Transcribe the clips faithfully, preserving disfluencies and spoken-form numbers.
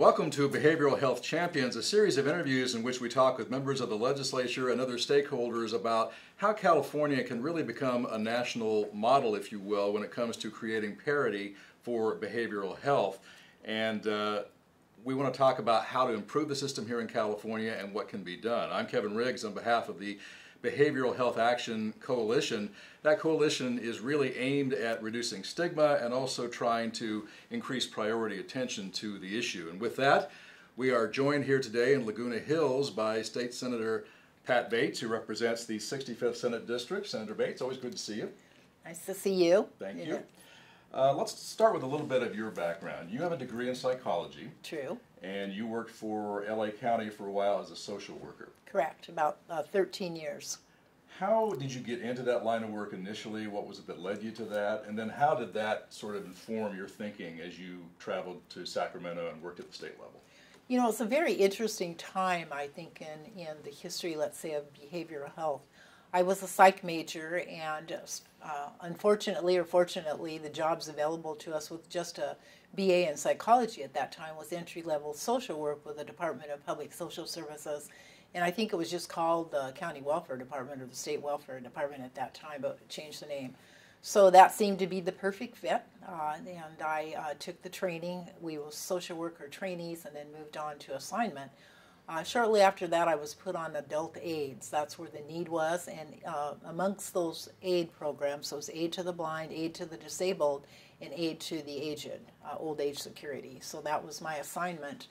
Welcome to Behavioral Health Champions, a series of interviews in which we talk with members of the legislature and other stakeholders about how California can really become a national model, if you will, when it comes to creating parity for behavioral health. And uh, we want to talk about how to improve the system here in California and what can be done. I'm Kevin Riggs on behalf of the Behavioral Health Action Coalition. That coalition is really aimed at reducing stigma and also trying to increase priority attention to the issue. And with that, we are joined here today in Laguna Hills by State Senator Pat Bates, who represents the sixty-fifth Senate District. Senator Bates, always good to see you. Nice to see you. Thank yeah. you. Uh, let's start with a little bit of your background. You have a degree in psychology. True. And you worked for L A County for a while as a social worker. Correct, about uh, thirteen years. How did you get into that line of work initially? What was it that led you to that? And then how did that sort of inform your thinking as you traveled to Sacramento and worked at the state level? You know, it's a very interesting time, I think, in, in the history, let's say, of behavioral health. I was a psych major, and uh, unfortunately or fortunately, the jobs available to us with just a B A in psychology at that time was entry-level social work with the Department of Public Social Services, and I think it was just called the County Welfare Department or the State Welfare Department at that time, but it changed the name. So that seemed to be the perfect fit, uh, and I uh, took the training. We were social worker trainees and then moved on to assignment. Uh, shortly after that, I was put on adult aids. That's where the need was, and uh, amongst those aid programs, those aid to the blind, aid to the disabled, and aid to the aged, uh, old age security. So that was my assignment,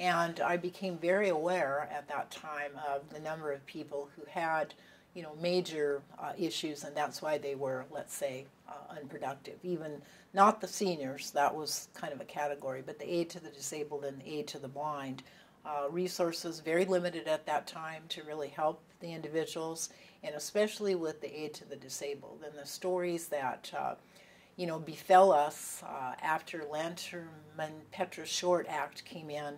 and I became very aware at that time of the number of people who had, you know, major uh, issues, and that's why they were, let's say, uh, unproductive. Even not the seniors, that was kind of a category, but the aid to the disabled and aid to the blind. Uh, resources very limited at that time to really help the individuals, and especially with the aid to the disabled. And the stories that, uh, you know, befell us uh, after Lanterman-Petris-Short Act came in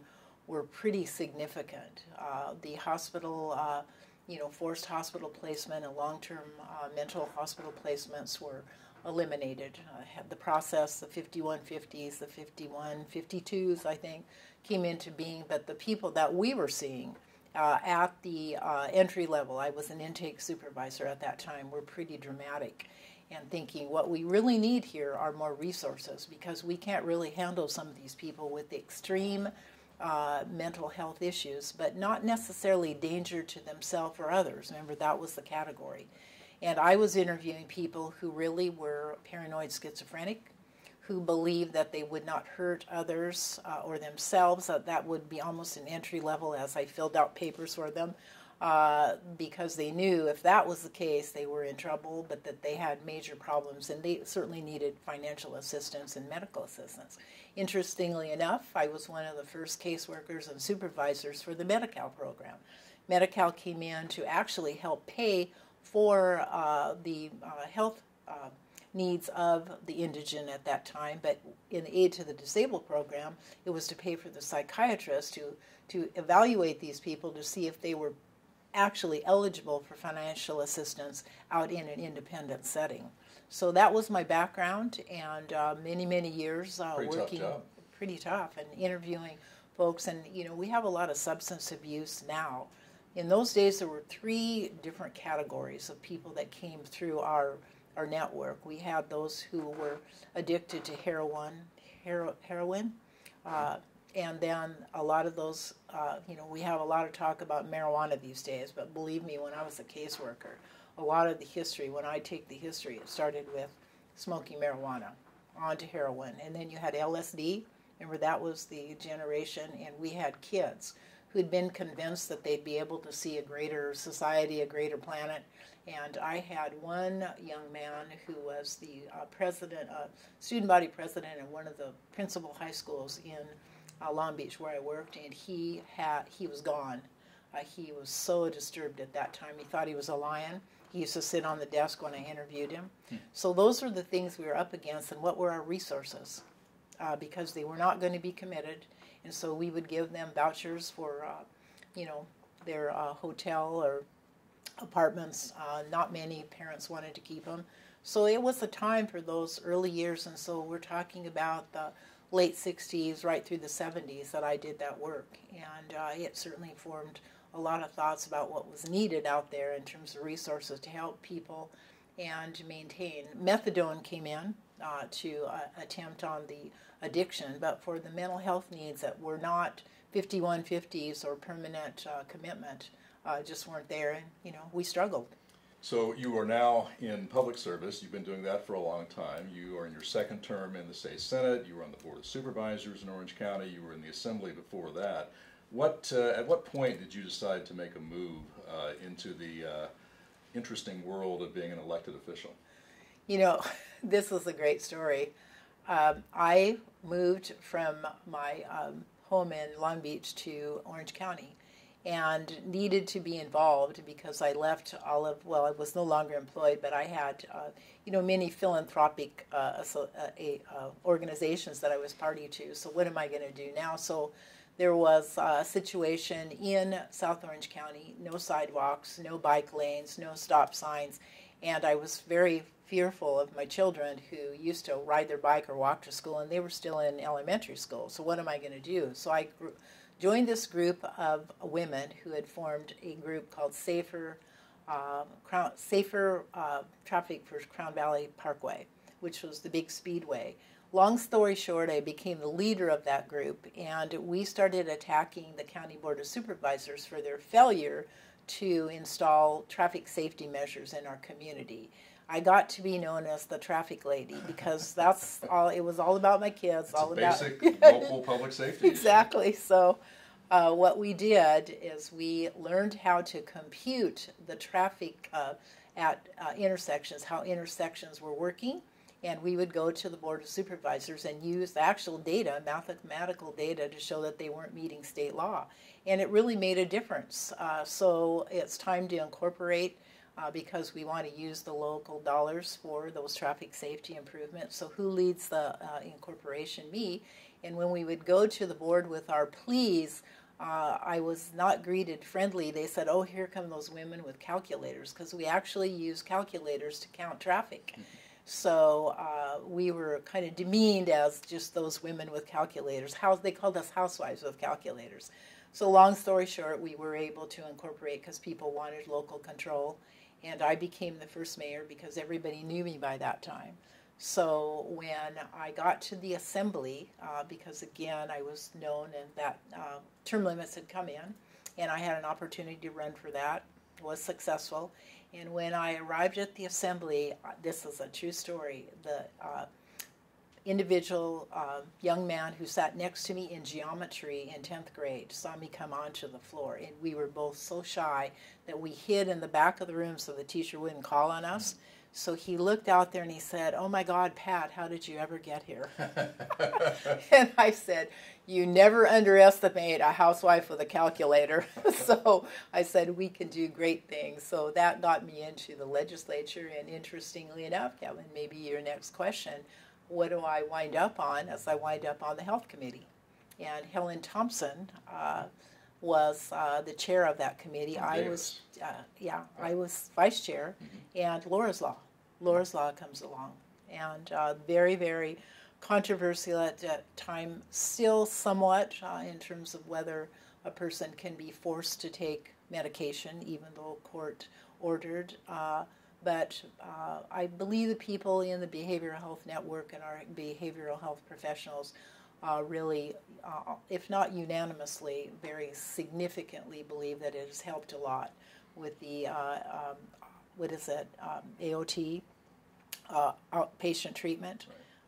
were pretty significant. Uh, the hospital, uh, you know, forced hospital placement and long-term uh, mental hospital placements were eliminated. Uh, had the process, the fifty-one fifties, the fifty-one fifty-twos, I think, came into being, but the people that we were seeing uh, at the uh, entry level, I was an intake supervisor at that time, were pretty dramatic, and thinking what we really need here are more resources, because we can't really handle some of these people with the extreme uh, mental health issues, but not necessarily danger to themselves or others. Remember, that was the category. And I was interviewing people who really were paranoid schizophrenic, who believed that they would not hurt others uh, or themselves, that that would be almost an entry level, as I filled out papers for them, uh, because they knew if that was the case, they were in trouble, but that they had major problems, and they certainly needed financial assistance and medical assistance. Interestingly enough, I was one of the first caseworkers and supervisors for the Medi-Cal program. Medi-Cal came in to actually help pay for uh, the uh, health uh, needs of the indigent at that time, but in the aid to the disabled program, it was to pay for the psychiatrist to, to evaluate these people to see if they were actually eligible for financial assistance out in an independent setting. So that was my background, and uh, many, many years uh, pretty working tough job. pretty tough and interviewing folks. And, you know, we have a lot of substance abuse now. In those days, there were three different categories of people that came through our, our network. We had those who were addicted to heroin, hero, heroin, uh, and then a lot of those, uh, you know, we have a lot of talk about marijuana these days, but believe me, when I was a caseworker, a lot of the history, when I take the history, it started with smoking marijuana, on to heroin, and then you had L S D. Remember, that was the generation, and we had kids who'd been convinced that they'd be able to see a greater society, a greater planet. And I had one young man who was the uh, president, uh, student body president at one of the principal high schools in uh, Long Beach where I worked, and he, had, he was gone. Uh, he was so disturbed at that time. He thought he was a lion. He used to sit on the desk when I interviewed him. Hmm. So those were the things we were up against, and what were our resources? Uh, because they were not going to be committed. And so we would give them vouchers for, uh, you know, their uh, hotel or apartments. Uh, not many parents wanted to keep them. So it was a time for those early years. And so we're talking about the late sixties right through the seventies that I did that work, and uh, it certainly formed a lot of thoughts about what was needed out there in terms of resources to help people and to maintain. Methadone came in uh, to uh, attempt on the addiction, but for the mental health needs that were not fifty-one fifties or permanent uh, commitment, uh, just weren't there, and you know, we struggled. So you are now in public service. You've been doing that for a long time. You are in your second term in the state Senate. You were on the Board of Supervisors in Orange County. You were in the Assembly before that. What, uh, at what point did you decide to make a move uh, into the uh, interesting world of being an elected official? You know, this is a great story. Um, I moved from my um, home in Long Beach to Orange County, and needed to be involved because I left all of, well, I was no longer employed, but I had, uh, you know, many philanthropic uh, so, uh, uh, organizations that I was party to, so what am I going to do now? So there was a situation in South Orange County, no sidewalks, no bike lanes, no stop signs, and I was very fearful of my children who used to ride their bike or walk to school, and they were still in elementary school, so what am I going to do? So I grew joined this group of women who had formed a group called Safer, um, Crown, Safer uh, Traffic for Crown Valley Parkway, which was the big speedway. Long story short, I became the leader of that group, and we started attacking the County Board of Supervisors for their failure to install traffic safety measures in our community. I got to be known as the traffic lady because that's all. It was all about my kids. It's all about basic local public safety. Exactly. So, uh, what we did is we learned how to compute the traffic uh, at uh, intersections, how intersections were working, and we would go to the Board of Supervisors and use the actual data, mathematical data, to show that they weren't meeting state law, and it really made a difference. Uh, so it's time to incorporate. Uh, because we want to use the local dollars for those traffic safety improvements. So who leads the uh, incorporation? Me. And when we would go to the board with our pleas, uh, I was not greeted friendly. They said, oh, here come those women with calculators, because we actually use calculators to count traffic. Mm-hmm. So uh, we were kind of demeaned as just those women with calculators. How, they called us housewives with calculators. So long story short, we were able to incorporate because people wanted local control. And I became the first mayor because everybody knew me by that time. So when I got to the Assembly, uh, because again I was known and that uh, term limits had come in, and I had an opportunity to run for that, was successful. And when I arrived at the Assembly, this is a true story, the uh, individual uh, young man who sat next to me in geometry in tenth grade saw me come onto the floor, and we were both so shy that we hid in the back of the room so the teacher wouldn't call on us. So he looked out there and he said, oh my God, Pat, how did you ever get here? And I said, you never underestimate a housewife with a calculator. So I said, we can do great things. So that got me into the legislature, and interestingly enough, Kevin, maybe your next question, what do I wind up on as I wind up on the Health Committee? And Helen Thompson uh, was uh, the chair of that committee. I was, uh, yeah, I was vice chair, and Laura's Law. Laura's Law comes along, and uh, very, very controversial at that time, still somewhat uh, in terms of whether a person can be forced to take medication, even though court ordered. Uh, But uh, I believe the people in the Behavioral Health Network and our behavioral health professionals uh, really, uh, if not unanimously, very significantly believe that it has helped a lot with the, uh, um, what is it, um, A O T, uh, outpatient treatment,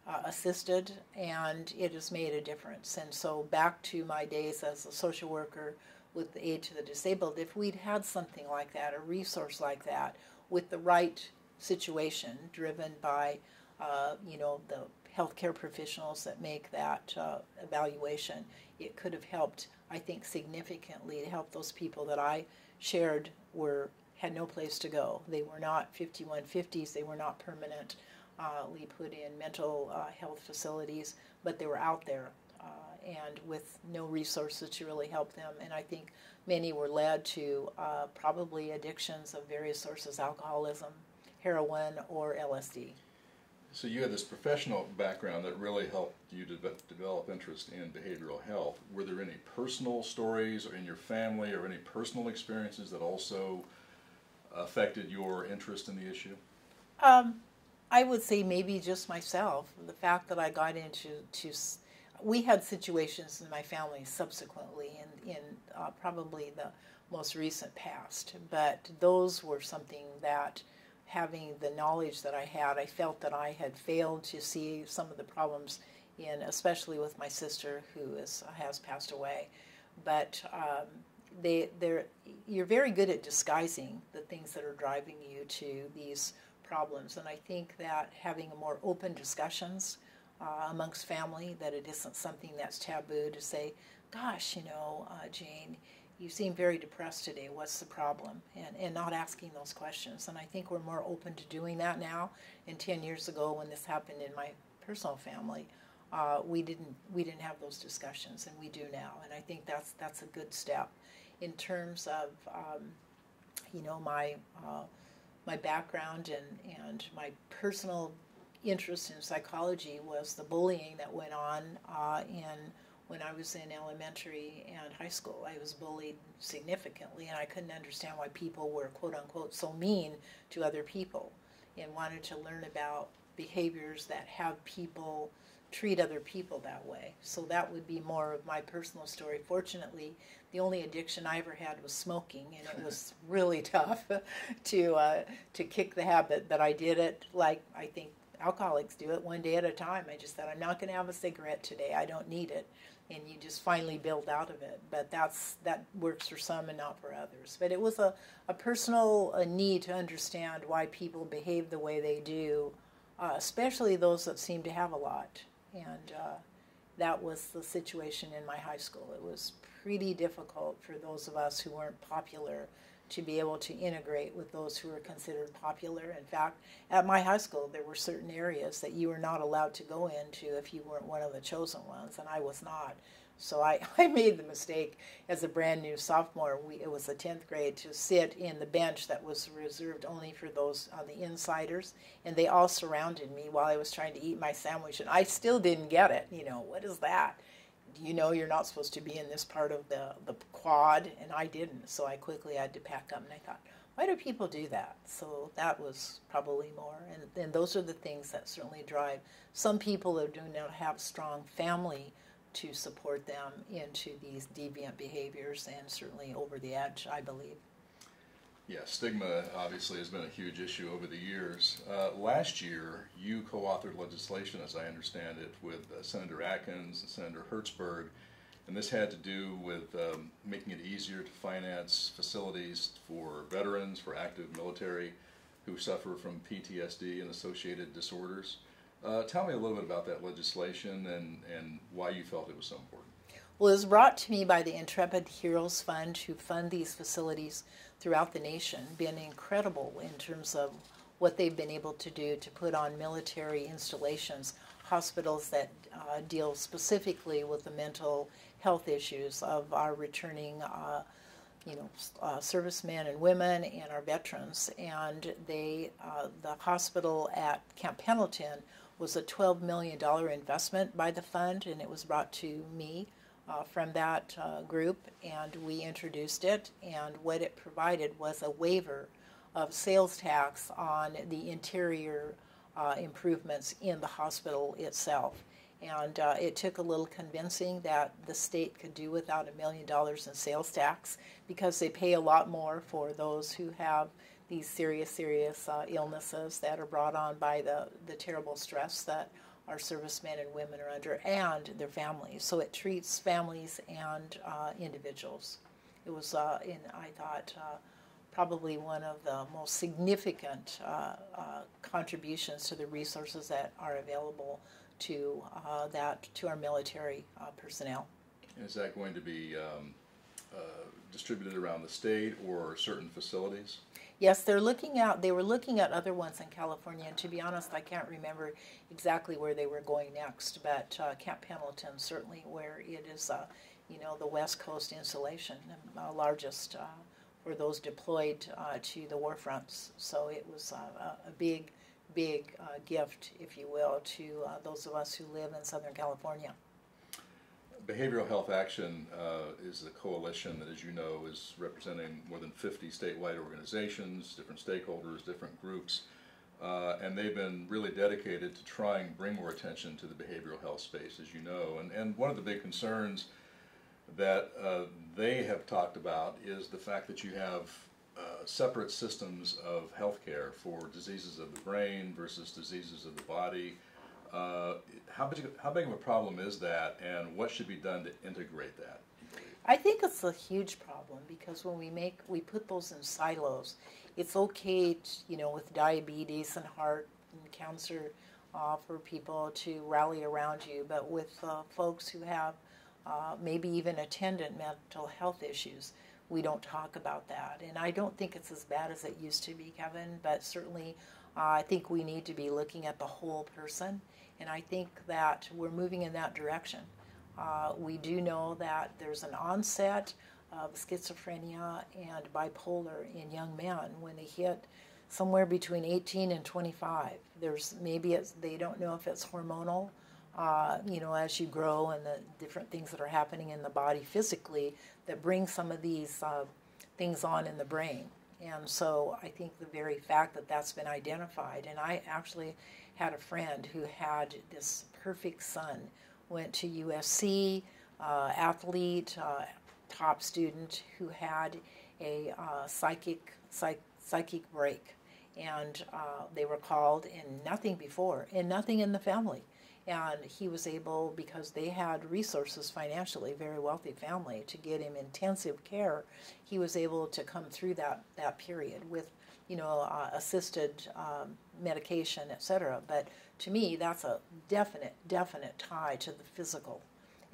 uh, assisted, and it has made a difference. And so back to my days as a social worker with the Aid to the Disabled, if we'd had something like that, a resource like that, with the right situation, driven by, uh, you know, the healthcare professionals that make that uh, evaluation, it could have helped, I think, significantly to help those people that I shared were had no place to go. They were not fifty-one fifties. They were not permanently put in mental uh, health facilities, but they were out there uh, and with no resources to really help them. And I think many were led to uh, probably addictions of various sources, alcoholism, heroin, or L S D. So you had this professional background that really helped you de develop interest in behavioral health. Were there any personal stories or in your family or any personal experiences that also affected your interest in the issue? Um, I would say maybe just myself. The fact that I got into, to, we had situations in my family subsequently in, in uh, probably the most recent past, but those were something that, having the knowledge that I had, I felt that I had failed to see some of the problems, in, especially with my sister who is, has passed away. But um, they, they're, you're very good at disguising the things that are driving you to these problems. And I think that having more open discussions uh, amongst family, that it isn't something that's taboo to say, gosh, you know, uh, Jane, you seem very depressed today, what's the problem? And, and not asking those questions. And I think we're more open to doing that now. And ten years ago when this happened in my personal family, uh, we didn't we didn't have those discussions, and we do now. And I think that's, that's a good step. In terms of, um, you know, my, uh, my background and, and my personal interest in psychology was the bullying that went on uh, in when I was in elementary and high school. I was bullied significantly, and I couldn't understand why people were, quote unquote, so mean to other people, and wanted to learn about behaviors that have people treat other people that way. So that would be more of my personal story. Fortunately, the only addiction I ever had was smoking, and it was really tough to, uh, to kick the habit, but I did it like I think alcoholics do it, one day at a time. I just said, I'm not going to have a cigarette today. I don't need it. And you just finally build out of it. But that's, that works for some and not for others. But it was a, a personal a need to understand why people behave the way they do, uh, especially those that seem to have a lot. And uh, that was the situation in my high school. It was pretty difficult for those of us who weren't popular to be able to integrate with those who are considered popular. In fact, at my high school, there were certain areas that you were not allowed to go into if you weren't one of the chosen ones, and I was not. So I, I made the mistake as a brand new sophomore, we, it was the tenth grade, to sit in the bench that was reserved only for those on the insiders, and they all surrounded me while I was trying to eat my sandwich, and I still didn't get it. You know, what is that? You know, you're not supposed to be in this part of the, the quad, and I didn't, so I quickly had to pack up, and I thought, why do people do that? So that was probably more, and, and those are the things that certainly drive some people that do not have strong family to support them into these deviant behaviors, and certainly over the edge, I believe. Yeah, stigma obviously has been a huge issue over the years. Uh, last year, you co-authored legislation, as I understand it, with uh, Senator Atkins and Senator Hertzberg, and this had to do with um, making it easier to finance facilities for veterans, for active military who suffer from P T S D and associated disorders. Uh, tell me a little bit about that legislation and, and why you felt it was so important. Well, it was brought to me by the Intrepid Heroes Fund, who fund these facilities throughout the nation. Been incredible in terms of what they've been able to do to put on military installations, hospitals that uh, deal specifically with the mental health issues of our returning uh, you know, uh, servicemen and women and our veterans. And they, uh, the hospital at Camp Pendleton was a twelve million dollar investment by the fund, and it was brought to me. Uh, from that uh, group, and we introduced it, and what it provided was a waiver of sales tax on the interior uh, improvements in the hospital itself. And uh, it took a little convincing that the state could do without a million dollars in sales tax, because they pay a lot more for those who have these serious, serious uh, illnesses that are brought on by the, the terrible stress that our servicemen and women are under, and their families. So it treats families and uh, individuals. It was, uh, in, I thought, uh, probably one of the most significant uh, uh, contributions to the resources that are available to uh, that to our military uh, personnel. And is that going to be um, uh, distributed around the state or certain facilities? Yes, they're looking out. They were looking at other ones in California, and to be honest, I can't remember exactly where they were going next. But uh, Camp Pendleton, certainly, where it is, uh, you know, the West Coast installation, uh, largest uh, for those deployed uh, to the war fronts. So it was uh, a big, big uh, gift, if you will, to uh, those of us who live in Southern California. Behavioral Health Action uh, is the coalition that, as you know, is representing more than fifty statewide organizations, different stakeholders, different groups, uh, and they've been really dedicated to trying to bring more attention to the behavioral health space, as you know. And, and one of the big concerns that uh, they have talked about is the fact that you have uh, separate systems of health care for diseases of the brain versus diseases of the body. Uh, how, big, how big of a problem is that, and what should be done to integrate that? I think it's a huge problem, because when we make, we put those in silos. It's okay, to, you know, with diabetes and heart and cancer uh, for people to rally around you, but with uh, folks who have uh, maybe even attendant mental health issues, we don't talk about that. And I don't think it's as bad as it used to be, Kevin, but certainly uh, I think we need to be looking at the whole person. And I think that we're moving in that direction. Uh, we do know that there's an onset of schizophrenia and bipolar in young men when they hit somewhere between eighteen and twenty-five. There's maybe it's, they don't know if it's hormonal, uh, you know, as you grow and the different things that are happening in the body physically that bring some of these uh, things on in the brain. And so I think the very fact that that's been identified, and I actually had a friend who had this perfect son, went to U S C, uh, athlete, uh, top student, who had a uh, psychic, psych, psychic break. And uh, they were called, and nothing before, and nothing in the family. And he was able, because they had resources financially, very wealthy family, to get him intensive care. He was able to come through that, that period with, you know, uh, assisted um, medication, et cetera. But to me, that's a definite, definite tie to the physical.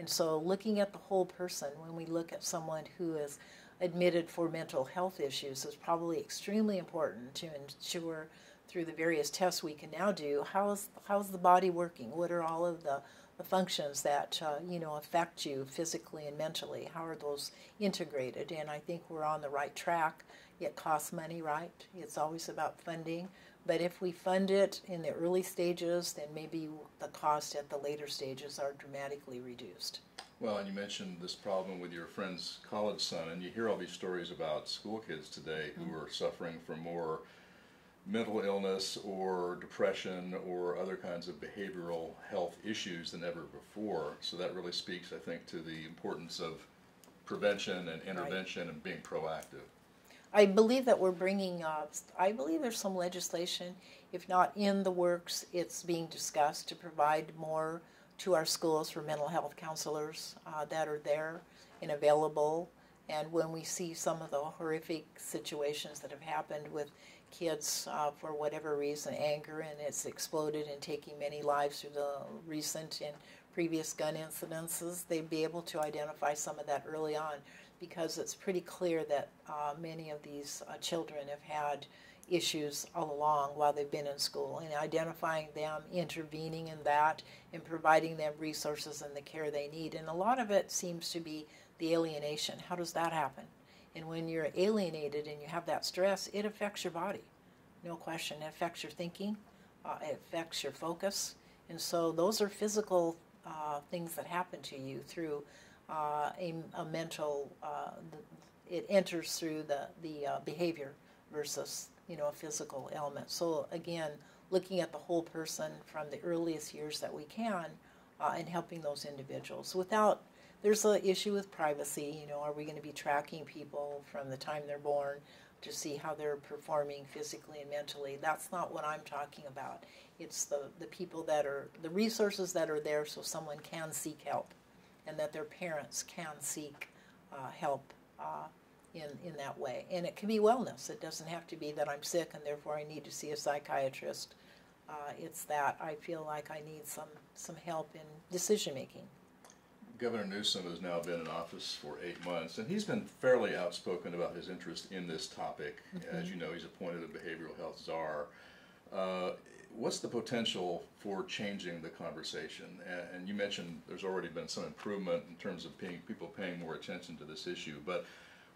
And so looking at the whole person, when we look at someone who is admitted for mental health issues, is probably extremely important to ensure through the various tests we can now do, how's, how's the body working? What are all of the, the functions that, uh, you know, affect you physically and mentally? How are those integrated? And I think we're on the right track. It costs money, right? It's always about funding. But if we fund it in the early stages, then maybe the cost at the later stages are dramatically reduced. Well, and you mentioned this problem with your friend's college son, and you hear all these stories about school kids today who are suffering from more mental illness or depression or other kinds of behavioral health issues than ever before. So that really speaks, I think, to the importance of prevention and intervention and being proactive. I believe that we're bringing up, I believe there's some legislation, if not in the works, it's being discussed to provide more to our schools for mental health counselors uh, that are there and available. And when we see some of the horrific situations that have happened with kids uh, for whatever reason, anger, and it's exploded and taking many lives through the recent and previous gun incidences, they'd be able to identify some of that early on, because it's pretty clear that uh, many of these uh, children have had issues all along while they've been in school, and identifying them, intervening in that, and providing them resources and the care they need. And a lot of it seems to be the alienation. How does that happen? And when you're alienated and you have that stress, it affects your body. No question. It affects your thinking. Uh, it affects your focus. And so those are physical uh, things that happen to you through uh, a, a mental, uh, it enters through the, the uh, behavior versus, you know, a physical element. So again, looking at the whole person from the earliest years that we can uh, and helping those individuals without. There's an issue with privacy, you know, are we going to be tracking people from the time they're born to see how they're performing physically and mentally? That's not what I'm talking about. It's the, the people that are, the resources that are there so someone can seek help, and that their parents can seek uh, help uh, in, in that way. And it can be wellness. It doesn't have to be that I'm sick and therefore I need to see a psychiatrist. Uh, it's that I feel like I need some, some help in decision making. Governor Newsom has now been in office for eight months, and he's been fairly outspoken about his interest in this topic. Mm-hmm. As you know, he's appointed a behavioral health czar. Uh, what's the potential for changing the conversation? And, and you mentioned there's already been some improvement in terms of paying, people paying more attention to this issue. But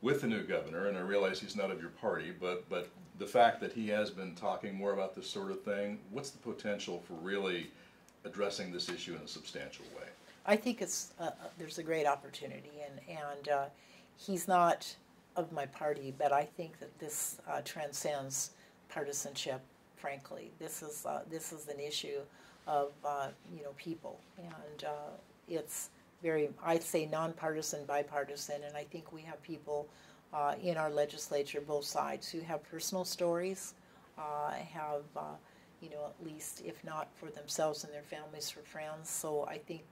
with the new governor, and I realize he's not of your party, but, but the fact that he has been talking more about this sort of thing, what's the potential for really addressing this issue in a substantial way? I think it's uh, there's a great opportunity, and, and uh, he's not of my party, but I think that this uh, transcends partisanship, frankly. This is, uh, this is an issue of, uh, you know, people, and uh, it's very, I'd say, nonpartisan, bipartisan, and I think we have people uh, in our legislature, both sides, who have personal stories, uh, have, uh, you know, at least, if not for themselves and their families, for friends. So I think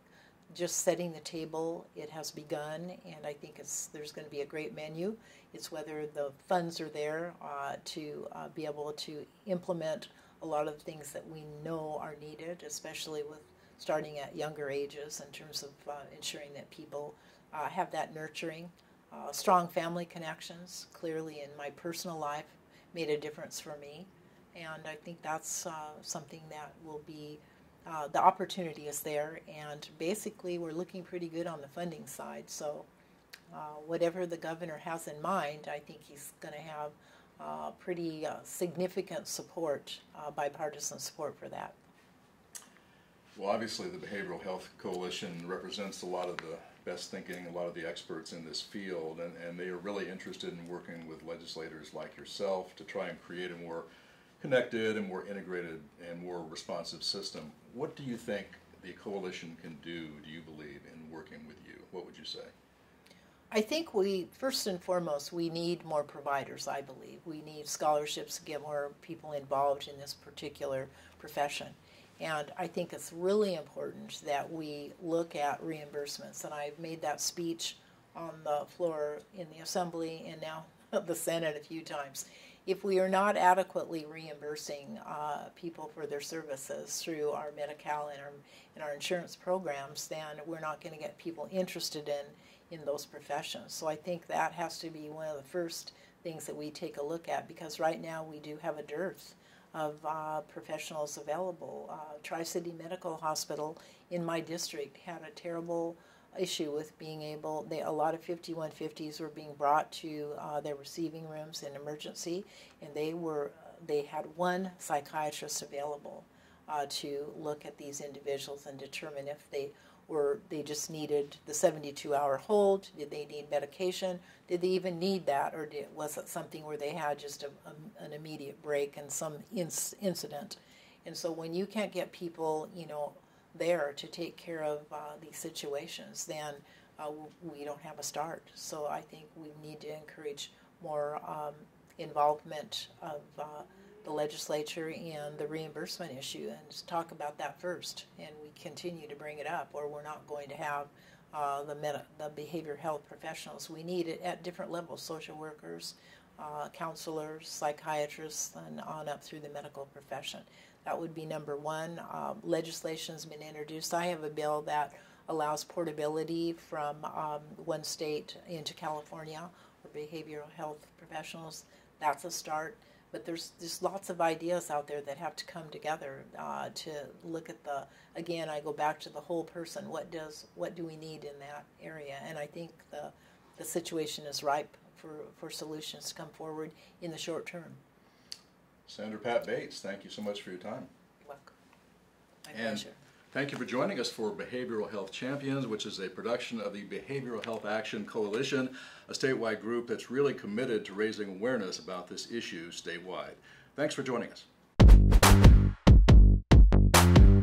just setting the table, it has begun, and I think it's, there's going to be a great menu. It's whether the funds are there uh, to uh, be able to implement a lot of the things that we know are needed, especially with starting at younger ages in terms of uh, ensuring that people uh, have that nurturing. Uh, strong family connections, clearly in my personal life, made a difference for me, and I think that's uh, something that will be Uh, the opportunity is there, and basically we're looking pretty good on the funding side. So uh, whatever the governor has in mind, I think he's going to have uh, pretty uh, significant support, uh, bipartisan support for that. Well, obviously the Behavioral Health Coalition represents a lot of the best thinking, a lot of the experts in this field, and, and they are really interested in working with legislators like yourself to try and create a more connected and more integrated and more responsive system. What do you think the coalition can do, do you believe, in working with you? What would you say? I think we, first and foremost, we need more providers, I believe. We need scholarships to get more people involved in this particular profession. And I think it's really important that we look at reimbursements. And I've made that speech on the floor in the Assembly and now the Senate a few times. If we are not adequately reimbursing uh, people for their services through our Medi-Cal and our, and our insurance programs, then we're not going to get people interested in, in those professions. So I think that has to be one of the first things that we take a look at, because right now we do have a dearth of uh, professionals available. Uh, Tri-City Medical Hospital in my district had a terrible issue with being able, they, a lot of fifty-one fifties were being brought to uh, their receiving rooms in emergency, and they were, they had one psychiatrist available uh, to look at these individuals and determine if they were, they just needed the seventy-two hour hold, did they need medication, did they even need that, or did, was it something where they had just a, a, an immediate break and some inc incident. And so when you can't get people, you know, there to take care of uh, these situations, then uh, we don't have a start. So I think we need to encourage more um, involvement of uh, the legislature in the reimbursement issue and talk about that first. And we continue to bring it up, or we're not going to have uh, the, meta the behavior health professionals. We need it at different levels, social workers, uh, counselors, psychiatrists, and on up through the medical profession. That would be number one. Um, legislation has been introduced. I have a bill that allows portability from um, one state into California for behavioral health professionals. That's a start. But there's just lots of ideas out there that have to come together uh, to look at the, again, I go back to the whole person. What does, what do we need in that area? And I think the, the situation is ripe for, for solutions to come forward in the short term. Senator Pat Bates, thank you so much for your time. You're welcome. My pleasure. And thank you for joining us for Behavioral Health Champions, which is a production of the Behavioral Health Action Coalition, a statewide group that's really committed to raising awareness about this issue statewide. Thanks for joining us.